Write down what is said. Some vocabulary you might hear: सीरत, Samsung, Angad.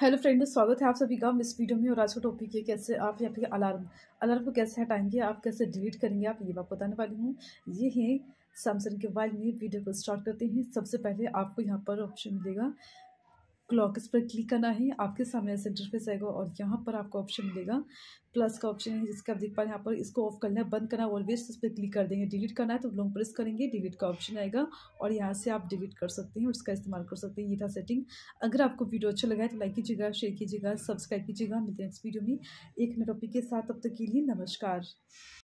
Hello friends, स्वागत है आप सभी का इस वीडियो में। और आज का टॉपिक है कैसे आप या फिर अलार्म को कैसे हटाएंगे, आप कैसे डिलीट करेंगे, आप ये बात बताने वाली हूँ। ये है सैमसंग के मोबाइल में। वीडियो को स्टार्ट करते हैं। सबसे पहले आपको यहाँ पर ऑप्शन मिलेगा क्लॉक, इस पर क्लिक करना है। आपके सामने ऐसे इंटरफेस आएगा और यहाँ पर आपको ऑप्शन मिलेगा, प्लस का ऑप्शन है जिसका आप देख पा रहे हैं। यहाँ पर इसको ऑफ करना है, बंद करना है, ऑलवेज इस पर क्लिक कर देंगे। डिलीट करना है तो लोग प्रेस करेंगे, डिलीट का ऑप्शन आएगा और यहाँ से आप डिलीट कर सकते हैं और इसका इस्तेमाल कर सकते हैं। ये था सेटिंग। अगर आपको वीडियो अच्छा लगा है तो लाइक कीजिएगा, शेयर कीजिएगा, सब्सक्राइब कीजिएगा। मिलते हैं नेक्स्ट वीडियो में एक नए टॉपिक के साथ। तब तक के लिए नमस्कार।